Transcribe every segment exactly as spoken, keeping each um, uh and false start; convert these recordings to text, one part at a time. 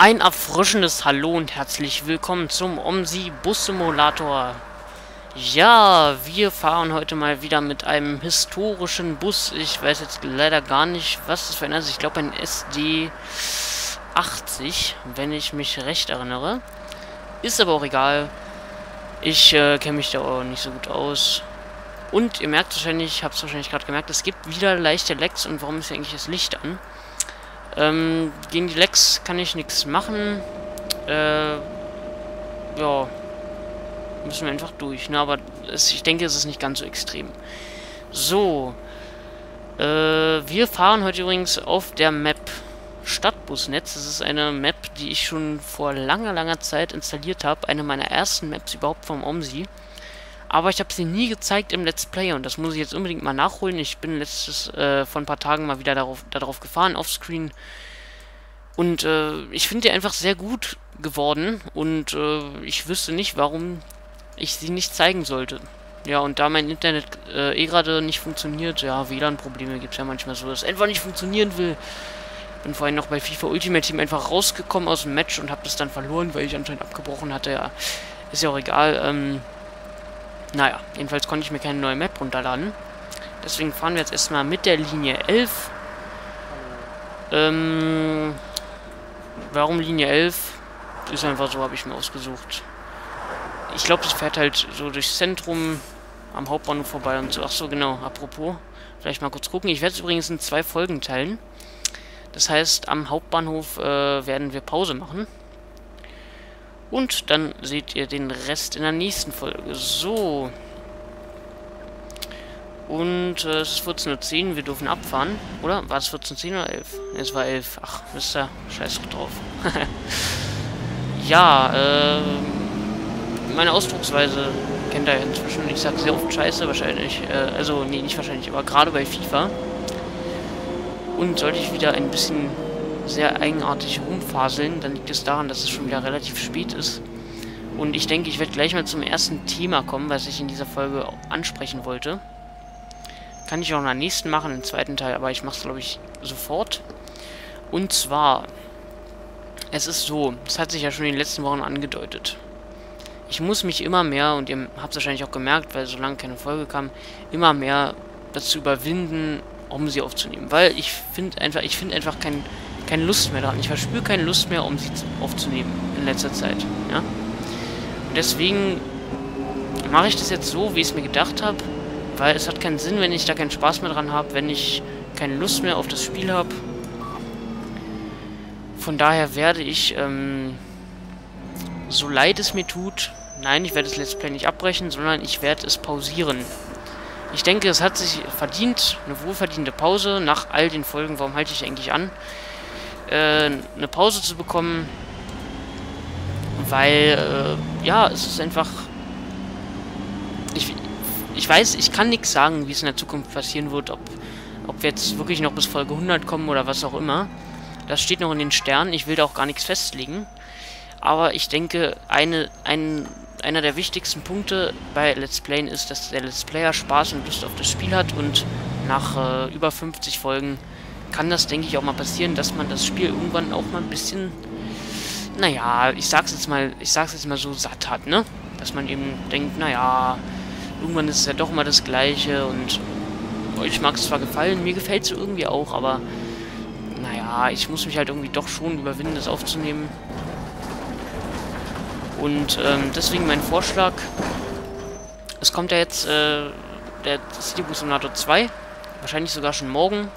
Ein erfrischendes Hallo und herzlich willkommen zum Omsi-Bus-Simulator. Ja, wir fahren heute mal wieder mit einem historischen Bus. Ich weiß jetzt leider gar nicht, was das für ein ist. Ich glaube ein S D achtzig, wenn ich mich recht erinnere. Ist aber auch egal. Ich äh, kenne mich da auch nicht so gut aus. Und ihr merkt wahrscheinlich, ich habe es wahrscheinlich gerade gemerkt, es gibt wieder leichte Lecks. Und warum ist hier eigentlich das Licht an? Ähm, gegen die Lecks kann ich nichts machen. Äh, ja. Müssen wir einfach durch, ne? Aber es, ich denke, es ist nicht ganz so extrem. So. Äh, wir fahren heute übrigens auf der Map Stadtbusnetz. Das ist eine Map, die ich schon vor langer, langer Zeit installiert habe. Eine meiner ersten Maps überhaupt vom Omsi. Aber ich habe sie nie gezeigt im Let's Play und das muss ich jetzt unbedingt mal nachholen. Ich bin letztes, äh, vor ein paar Tagen mal wieder darauf, darauf gefahren, offscreen. Und äh, ich finde die einfach sehr gut geworden und äh, ich wüsste nicht, warum ich sie nicht zeigen sollte. Ja, und da mein Internet äh, eh gerade nicht funktioniert, ja, W L A N-Probleme gibt es ja manchmal so, dass es einfach nicht funktionieren will. Bin vorhin noch bei FIFA Ultimate Team einfach rausgekommen aus dem Match und habe das dann verloren, weil ich anscheinend abgebrochen hatte. Ja, ist ja auch egal, ähm... Naja, jedenfalls konnte ich mir keine neue Map runterladen. Deswegen fahren wir jetzt erstmal mit der Linie elf. Ähm, warum Linie elf? Ist einfach so, habe ich mir ausgesucht. Ich glaube, das fährt halt so durchs Zentrum am Hauptbahnhof vorbei und so. Ach so, genau, apropos. Vielleicht mal kurz gucken. Ich werde es übrigens in zwei Folgen teilen. Das heißt, am Hauptbahnhof äh, werden wir Pause machen. Und dann seht ihr den Rest in der nächsten Folge. So. Und äh, es ist vierzehn Uhr zehn, wir dürfen abfahren, oder? War es vierzehn Uhr zehn oder elf? Es war elf. Ach, wisst ihr, scheiß doch drauf. Ja, äh, meine Ausdrucksweise kennt ihr inzwischen. Ich sag sehr oft Scheiße wahrscheinlich. Äh, also, nee, nicht wahrscheinlich, aber gerade bei FIFA. Und sollte ich wieder ein bisschen sehr eigenartig rumfaseln, dann liegt es daran, dass es schon wieder relativ spät ist. Und ich denke, ich werde gleich mal zum ersten Thema kommen, was ich in dieser Folge ansprechen wollte. Kann ich auch in der nächsten machen, im zweiten Teil, aber ich mache es, glaube ich, sofort. Und zwar, es ist so, es hat sich ja schon in den letzten Wochen angedeutet. Ich muss mich immer mehr, und ihr habt es wahrscheinlich auch gemerkt, weil so lange keine Folge kam, immer mehr dazu überwinden, um sie aufzunehmen. Weil ich finde einfach, ich finde einfach kein... keine Lust mehr daran. Ich verspüre keine Lust mehr, um sie aufzunehmen in letzter Zeit. Ja? Und deswegen mache ich das jetzt so, wie ich es mir gedacht habe, weil es hat keinen Sinn, wenn ich da keinen Spaß mehr dran habe, wenn ich keine Lust mehr auf das Spiel habe. Von daher werde ich, ähm, so leid es mir tut, nein, ich werde das Let's Play nicht abbrechen, sondern ich werde es pausieren. Ich denke, es hat sich verdient, eine wohlverdiente Pause nach all den Folgen. Warum halte ich eigentlich an? Eine Pause zu bekommen, weil, äh, ja, es ist einfach, ich, ich weiß, ich kann nichts sagen, wie es in der Zukunft passieren wird, ob, ob wir jetzt wirklich noch bis Folge hundert kommen oder was auch immer, das steht noch in den Sternen, ich will da auch gar nichts festlegen, aber ich denke, eine, ein, einer der wichtigsten Punkte bei Let's Playen ist, dass der Let's Player Spaß und Lust auf das Spiel hat und nach äh, über fünfzig Folgen kann das, denke ich, auch mal passieren, dass man das Spiel irgendwann auch mal ein bisschen, naja, ich sag's jetzt mal, ich sag's jetzt mal so satt hat, ne? Dass man eben denkt, naja, irgendwann ist es ja doch mal das Gleiche und euch mag es zwar gefallen, mir gefällt es irgendwie auch, aber naja, ich muss mich halt irgendwie doch schon überwinden, das aufzunehmen. Und ähm, deswegen mein Vorschlag, es kommt ja jetzt äh, der Citybus Simulator zwei, wahrscheinlich sogar schon morgen.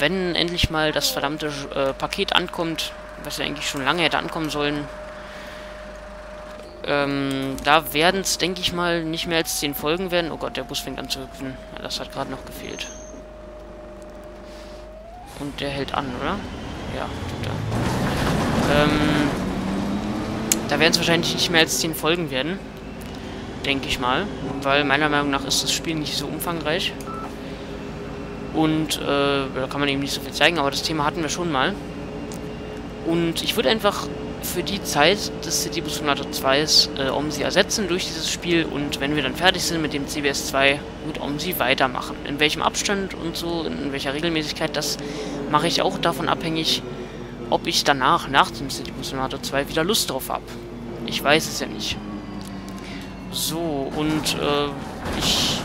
Wenn endlich mal das verdammte äh, Paket ankommt, was ja eigentlich schon lange hätte ankommen sollen, ähm, da werden es, denke ich mal, nicht mehr als zehn Folgen werden. Oh Gott, der Bus fängt an zu hüpfen. Ja, das hat gerade noch gefehlt. Und der hält an, oder? Ja, tut er. Ähm, da werden es wahrscheinlich nicht mehr als zehn Folgen werden, denke ich mal, weil meiner Meinung nach ist das Spiel nicht so umfangreich. Und äh, da kann man eben nicht so viel zeigen, aber das Thema hatten wir schon mal. Und ich würde einfach für die Zeit des Citybus Simulator zwei äh, Omsi ersetzen durch dieses Spiel und wenn wir dann fertig sind mit dem C B S zwei mit Omsi weitermachen. In welchem Abstand und so, in welcher Regelmäßigkeit, das mache ich auch davon abhängig, ob ich danach, nach dem Citybus Simulator zwei, wieder Lust drauf habe. Ich weiß es ja nicht. So, und äh, ich...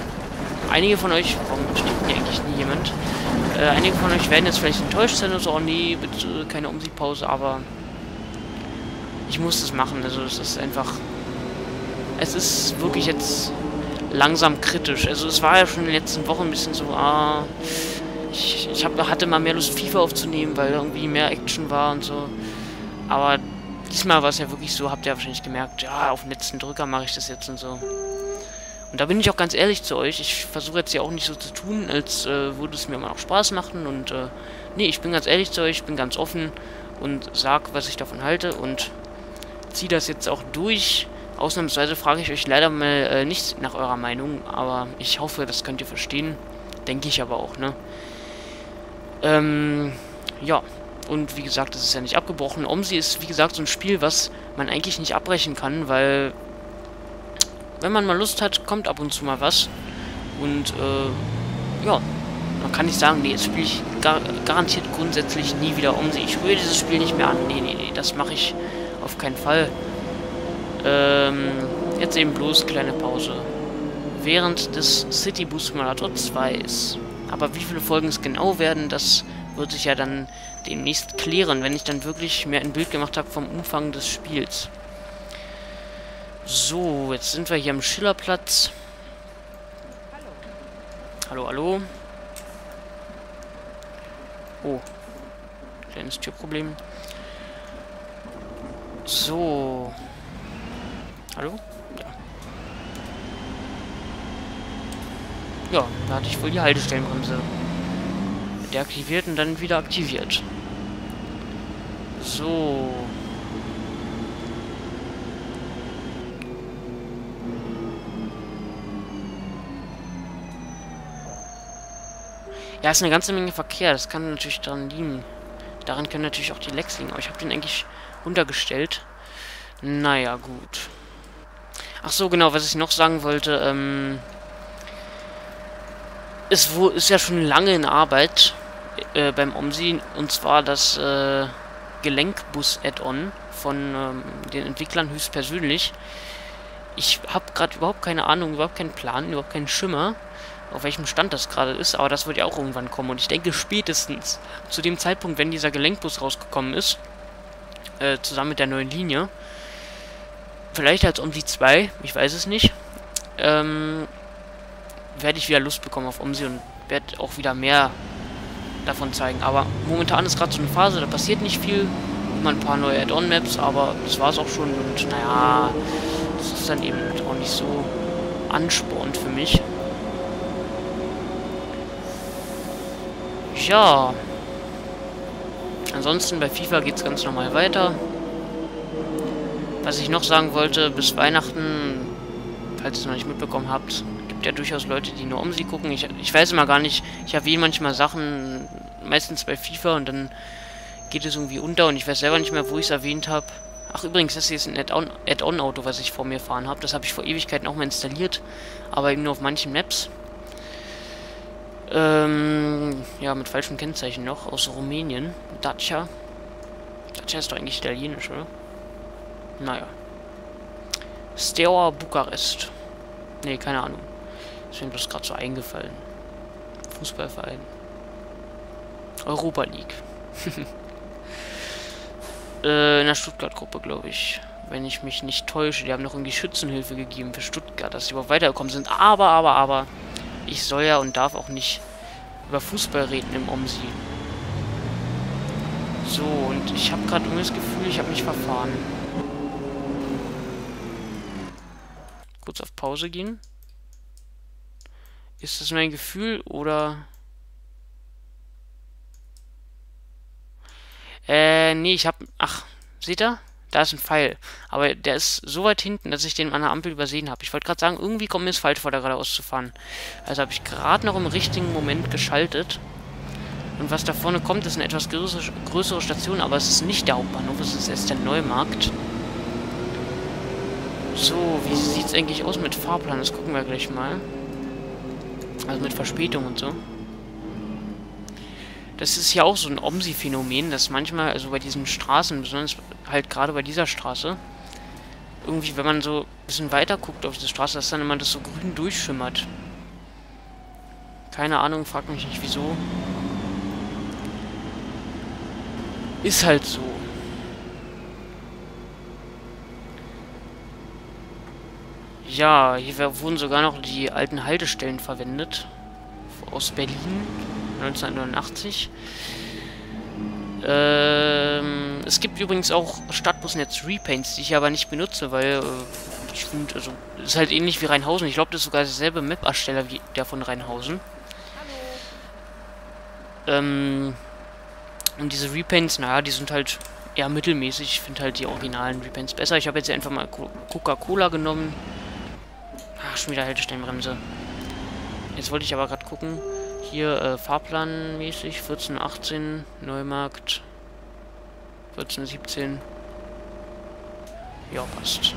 Einige von euch... Warum steht hier eigentlich nie jemand? Äh, einige von euch werden jetzt vielleicht enttäuscht sein oder so, oh nee, bitte keine Umsiegpause, aber... Ich muss das machen, also es ist einfach... Es ist wirklich jetzt langsam kritisch. Also es war ja schon in den letzten Wochen ein bisschen so, ah... Ich, ich hab, hatte mal mehr Lust, FIFA aufzunehmen, weil irgendwie mehr Action war und so. Aber diesmal war es ja wirklich so, habt ihr wahrscheinlich gemerkt, ja, auf den letzten Drücker mache ich das jetzt und so. Und da bin ich auch ganz ehrlich zu euch, ich versuche jetzt ja auch nicht so zu tun, als äh, würde es mir immer noch Spaß machen. Und äh, nee, ich bin ganz ehrlich zu euch, ich bin ganz offen und sag, was ich davon halte und ziehe das jetzt auch durch. Ausnahmsweise frage ich euch leider mal äh, nicht nach eurer Meinung, aber ich hoffe, das könnt ihr verstehen. Denke ich aber auch, ne? Ähm, ja, und wie gesagt, das ist ja nicht abgebrochen. Omsi ist, wie gesagt, so ein Spiel, was man eigentlich nicht abbrechen kann, weil wenn man mal Lust hat, kommt ab und zu mal was. Und, äh, ja, man kann nicht sagen, nee, jetzt spiele ich gar garantiert grundsätzlich nie wieder Omsi. Ich rühre dieses Spiel nicht mehr an. Nee, nee, nee, das mache ich auf keinen Fall. Ähm, jetzt eben bloß kleine Pause. Während des Citybus Simulator zwei ist. Aber wie viele Folgen es genau werden, das wird sich ja dann demnächst klären, wenn ich dann wirklich mehr ein Bild gemacht habe vom Umfang des Spiels. So, jetzt sind wir hier am Schillerplatz. Hallo, hallo. Oh, kleines Türproblem. So. Hallo? Ja, da hatte ich wohl die Haltestellenbremse deaktiviert und dann wieder aktiviert. So. Ja, ist eine ganze Menge Verkehr. Das kann natürlich daran liegen. Daran können natürlich auch die Lecks liegen. Aber ich habe den eigentlich runtergestellt. Naja, gut. Ach so, genau, was ich noch sagen wollte. Ähm... Es ist ja schon lange in Arbeit äh, beim Omsi, und zwar das äh, Gelenkbus-Add-On von ähm, den Entwicklern höchstpersönlich. Ich habe gerade überhaupt keine Ahnung, überhaupt keinen Plan, überhaupt keinen Schimmer, auf welchem Stand das gerade ist, aber das wird ja auch irgendwann kommen. Und ich denke, spätestens zu dem Zeitpunkt, wenn dieser Gelenkbus rausgekommen ist, äh, zusammen mit der neuen Linie, vielleicht als Omsi zwei, ich weiß es nicht, ähm... werde ich wieder Lust bekommen auf Omsi und werde auch wieder mehr davon zeigen. Aber momentan ist gerade so eine Phase, da passiert nicht viel. Immer ein paar neue Add-on-Maps, aber das war es auch schon. Und naja, das ist dann eben auch nicht so anspornend für mich. Ja. Ansonsten bei FIFA geht es ganz normal weiter. Was ich noch sagen wollte, bis Weihnachten, falls ihr es noch nicht mitbekommen habt, ja durchaus Leute, die nur Omsi gucken. Ich, ich weiß immer gar nicht, ich erwähne manchmal Sachen, meistens bei FIFA, und dann geht es irgendwie unter und ich weiß selber nicht mehr, wo ich es erwähnt habe. Ach übrigens, das hier ist ein Add-on-Auto, was ich vor mir fahren habe. Das habe ich vor Ewigkeiten auch mal installiert, aber eben nur auf manchen Maps. Ähm, ja, mit falschem Kennzeichen noch, aus Rumänien. Dacia. Dacia ist doch eigentlich italienisch, oder? Naja. Steaua Bukarest. Nee, keine Ahnung. Ist mir bloß gerade so eingefallen. Fußballverein. Europa League. äh, in der Stuttgart-Gruppe, glaube ich. Wenn ich mich nicht täusche. Die haben noch irgendwie Schützenhilfe gegeben für Stuttgart, dass sie überhaupt weitergekommen sind. Aber, aber, aber. Ich soll ja und darf auch nicht über Fußball reden im Omsi. So, und ich habe gerade irgendwie das Gefühl, ich habe mich verfahren. Kurz auf Pause gehen. Ist das mein Gefühl, oder... Äh, nee, ich hab... Ach, seht ihr? Da ist ein Pfeil. Aber der ist so weit hinten, dass ich den an der Ampel übersehen habe. Ich wollte gerade sagen, irgendwie kommt mir es falsch vor, da geradeaus zu fahren. Also habe ich gerade noch im richtigen Moment geschaltet. Und was da vorne kommt, ist eine etwas größere, größere Station, aber es ist nicht der Hauptbahnhof, es ist erst der Neumarkt. So, wie sieht es eigentlich aus mit Fahrplan? Das gucken wir gleich mal. Also mit Verspätung und so. Das ist ja auch so ein Omsi-Phänomen, dass manchmal, also bei diesen Straßen, besonders halt gerade bei dieser Straße, irgendwie, wenn man so ein bisschen weiter guckt auf diese Straße, dass dann immer das so grün durchschimmert. Keine Ahnung, frag mich nicht wieso. Ist halt so. Ja, hier wurden sogar noch die alten Haltestellen verwendet. Aus Berlin, neunzehnhundertneunundachtzig. Ähm, es gibt übrigens auch Stadtbusnetz Repaints, die ich aber nicht benutze, weil äh, stimmt, also ist halt ähnlich wie Rheinhausen. Ich glaube, das ist sogar derselbe Map-Ersteller wie der von Rheinhausen. Hallo. Ähm, und diese Repaints, naja, die sind halt eher mittelmäßig. Ich finde halt die originalen Repaints besser. Ich habe jetzt einfach mal Coca-Cola genommen. Ach, schon wieder Haltestellenbremse. Jetzt wollte ich aber gerade gucken. Hier äh, fahrplanmäßig vierzehn achtzehn, Neumarkt vierzehn siebzehn. Ja, passt.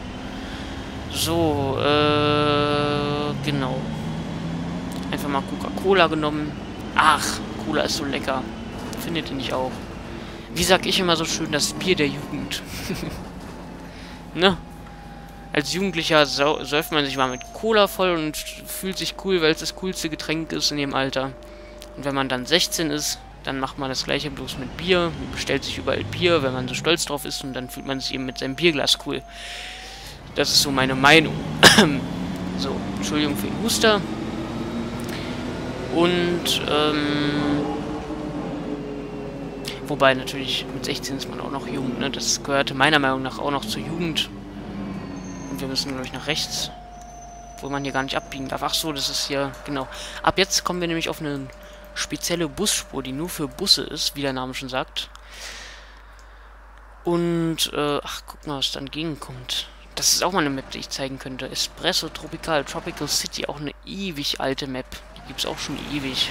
So, äh, genau. Einfach mal Coca-Cola genommen. Ach, Cola ist so lecker. Findet ihr nicht auch? Wie sag ich immer so schön, das Bier der Jugend. Ne? Als Jugendlicher säuft man sich mal mit Cola voll und fühlt sich cool, weil es das coolste Getränk ist in dem Alter. Und wenn man dann sechzehn ist, dann macht man das gleiche bloß mit Bier, bestellt sich überall Bier, wenn man so stolz drauf ist, und dann fühlt man sich eben mit seinem Bierglas cool. Das ist so meine Meinung. So, Entschuldigung für den Huster. Und, ähm... wobei natürlich, mit sechzehn ist man auch noch jung, ne? Das gehörte meiner Meinung nach auch noch zur Jugend. Wir müssen, glaube ich, nach rechts, wo man hier gar nicht abbiegen darf. Ach so, das ist hier, genau. Ab jetzt kommen wir nämlich auf eine spezielle Busspur, die nur für Busse ist, wie der Name schon sagt. Und, äh, ach, guck mal, was da entgegenkommt. Das ist auch mal eine Map, die ich zeigen könnte. Espresso Tropical, Tropical City, auch eine ewig alte Map. Die gibt es auch schon ewig.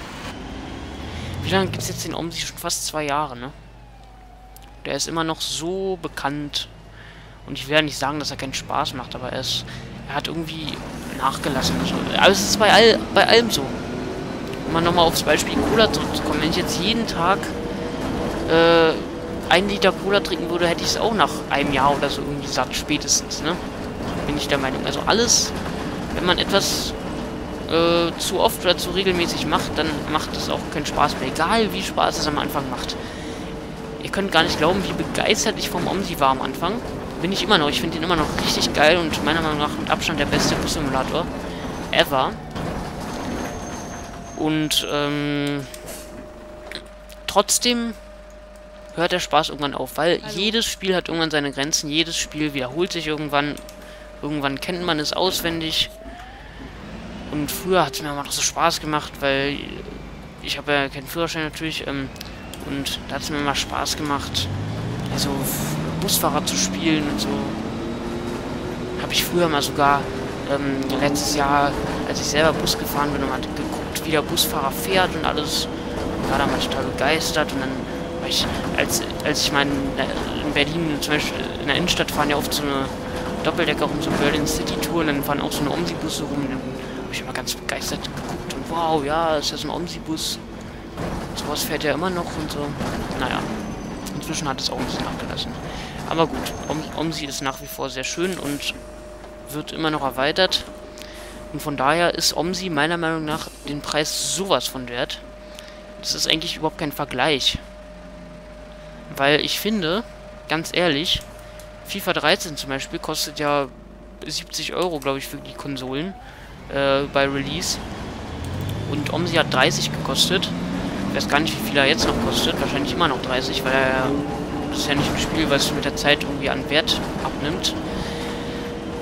Wie lange gibt es jetzt den Omsi? Schon fast zwei Jahre, ne? Der ist immer noch so bekannt. Und ich will ja nicht sagen, dass er keinen Spaß macht, aber er, ist, er hat irgendwie nachgelassen. Aber es ist bei, all, bei allem so. Um mal nochmal aufs Beispiel Cola zurückzukommen. Wenn ich jetzt jeden Tag äh, einen Liter Cola trinken würde, hätte ich es auch nach einem Jahr oder so irgendwie satt, spätestens, ne? Bin ich der Meinung. Also alles, wenn man etwas äh, zu oft oder zu regelmäßig macht, dann macht es auch keinen Spaß mehr. Egal wie Spaß es am Anfang macht. Ihr könnt gar nicht glauben, wie begeistert ich vom Omsi war am Anfang. Bin ich immer noch. Ich finde ihn immer noch richtig geil und meiner Meinung nach mit Abstand der beste Bus-Simulator ever. Und ähm, trotzdem hört der Spaß irgendwann auf, weil Hallo. Jedes Spiel hat irgendwann seine Grenzen, jedes Spiel wiederholt sich irgendwann. Irgendwann kennt man es auswendig. Und früher hat es mir immer noch so Spaß gemacht, weil ich habe ja keinen Führerschein natürlich. Ähm, und da hat es mir immer Spaß gemacht. Also Busfahrer zu spielen und so. Habe ich früher mal sogar ähm, letztes Jahr, als ich selber Bus gefahren bin, mal geguckt, wie der Busfahrer fährt und alles. Und war da mal total begeistert. Und dann war ich, als, als ich meine, in Berlin zum Beispiel in der Innenstadt fahren ja oft so eine Doppeldecker rum, so Berlin City Tour, und dann fahren auch so eine Omsi-Busse rum. Und dann habe ich immer ganz begeistert geguckt und wow, ja, ist ja so ein Omsi-Bus. Sowas fährt ja immer noch und so. Naja, inzwischen hat es auch ein bisschen nachgelassen. Aber gut, Omsi ist nach wie vor sehr schön und wird immer noch erweitert. Und von daher ist Omsi meiner Meinung nach den Preis sowas von wert. Das ist eigentlich überhaupt kein Vergleich. Weil ich finde, ganz ehrlich, FIFA dreizehn zum Beispiel kostet ja siebzig Euro, glaube ich, für die Konsolen äh, bei Release. Und Omsi hat dreißig gekostet. Ich weiß gar nicht, wie viel er jetzt noch kostet. Wahrscheinlich immer noch dreißig, weil er... Das ist ja nicht ein Spiel, was mit der Zeit irgendwie an Wert abnimmt.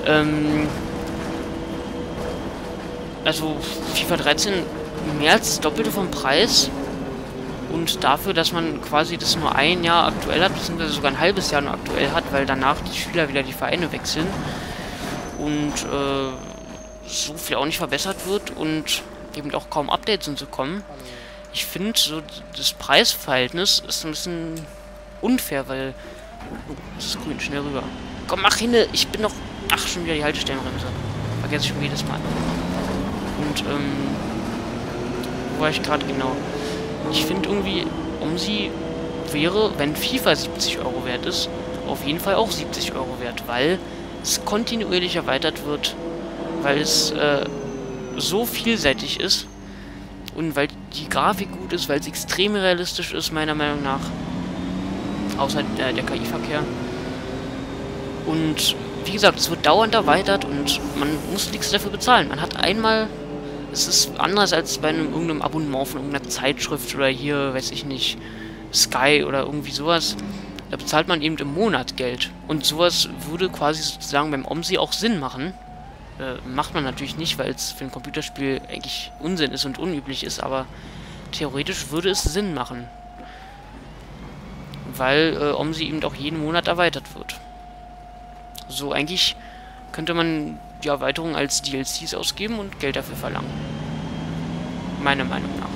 Ähm also FIFA dreizehn mehr als das Doppelte vom Preis. Und dafür, dass man quasi das nur ein Jahr aktuell hat, beziehungsweise sogar ein halbes Jahr nur aktuell hat, weil danach die Spieler wieder die Vereine wechseln. Und äh, so viel auch nicht verbessert wird und eben auch kaum Updates und so kommen. Ich finde, so das Preisverhältnis ist ein bisschen... unfair, weil... Oh, das ist grün, schnell rüber. Komm, mach hin, ich bin noch... Ach, schon wieder die Haltestellenbremse. Vergesse ich schon jedes Mal. Und, ähm... wo war ich gerade genau? Ich finde irgendwie, OMSI wäre, wenn FIFA siebzig Euro wert ist, auf jeden Fall auch siebzig Euro wert, weil es kontinuierlich erweitert wird, weil es äh, so vielseitig ist und weil die Grafik gut ist, weil es extrem realistisch ist, meiner Meinung nach. Außer äh, der K I-Verkehr. Und wie gesagt, es wird dauernd erweitert und man muss nichts dafür bezahlen. Man hat einmal, es ist anders als bei einem, irgendeinem Abonnement von irgendeiner Zeitschrift oder hier, weiß ich nicht, Sky oder irgendwie sowas. Da bezahlt man eben im Monat Geld. Und sowas würde quasi sozusagen beim OMSI auch Sinn machen. Äh, macht man natürlich nicht, weil es für ein Computerspiel eigentlich Unsinn ist und unüblich ist, aber theoretisch würde es Sinn machen. Weil äh, OMSI eben auch jeden Monat erweitert wird. So, eigentlich könnte man die Erweiterung als D L Cs ausgeben und Geld dafür verlangen. Meiner Meinung nach.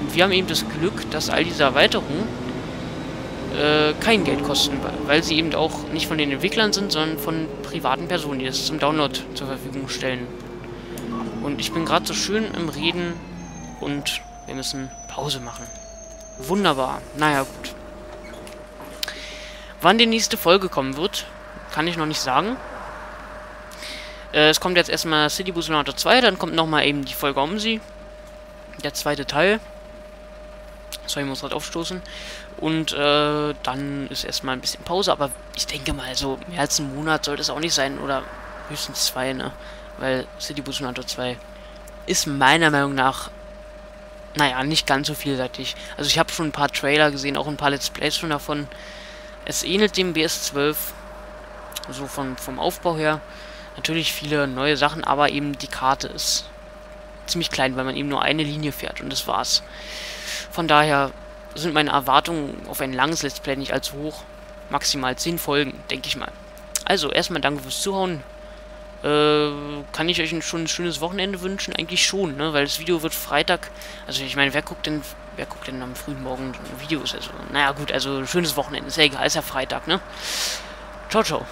Und wir haben eben das Glück, dass all diese Erweiterungen äh, kein Geld kosten, weil sie eben auch nicht von den Entwicklern sind, sondern von privaten Personen, die es zum Download zur Verfügung stellen. Und ich bin gerade so schön im Reden und wir müssen Pause machen. Wunderbar. Naja, gut. Wann die nächste Folge kommen wird, kann ich noch nicht sagen. Äh, es kommt jetzt erstmal Citybus Simulator zwei, dann kommt nochmal eben die Folge OMSI. Der zweite Teil. Sorry, ich muss gerade aufstoßen. Und äh, dann ist erstmal ein bisschen Pause, aber ich denke mal, so mehr als einen Monat sollte es auch nicht sein, oder höchstens zwei, ne? Weil Citybus Simulator zwei ist meiner Meinung nach, naja, nicht ganz so vielseitig. Also ich habe schon ein paar Trailer gesehen, auch ein paar Let's Plays schon davon. Es ähnelt dem B S zwölf. So vom, vom Aufbau her. Natürlich viele neue Sachen, aber eben die Karte ist ziemlich klein, weil man eben nur eine Linie fährt und das war's. Von daher sind meine Erwartungen auf ein langes Let's Play nicht allzu hoch. Maximal zehn Folgen, denke ich mal. Also, erstmal danke fürs Zuhauen. Äh, kann ich euch ein, schon ein schönes Wochenende wünschen? Eigentlich schon, ne? Weil das Video wird Freitag. Also, ich meine, wer guckt denn, wer guckt denn am frühen Morgen Videos? Also, naja, gut, also, schönes Wochenende. Ist ja egal, ist ja Freitag, ne? Ciao, ciao.